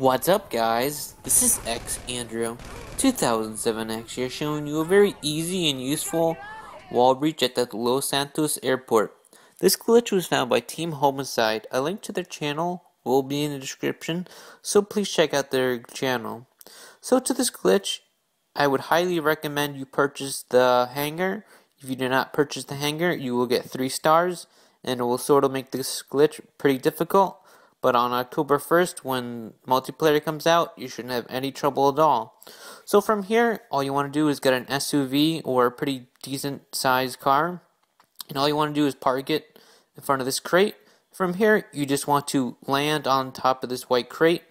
What's up, guys? This is X Andrew, 2007 X here, showing you a very easy and useful wall breach at the Los Santos Airport. This glitch was found by Team Homicide. A link to their channel will be in the description, so please check out their channel. So to this glitch, I would highly recommend you purchase the hanger. If you do not purchase the hanger, you will get 3 stars, and it will sort of make this glitch pretty difficult. But on October 1st, when multiplayer comes out, you shouldn't have any trouble at all. So from here, all you want to do is get an SUV or a pretty decent sized car. And all you want to do is park it in front of this crate. From here, you just want to land on top of this white crate.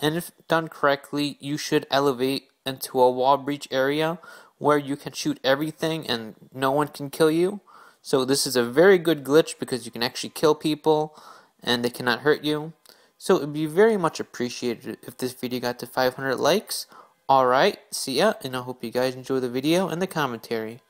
And if done correctly, you should elevate into a wall breach area where you can shoot everything and no one can kill you. So this is a very good glitch because you can actually kill people and they cannot hurt you. So it would be very much appreciated if this video got to 500 likes. Alright, see ya, and I hope you guys enjoy the video and the commentary.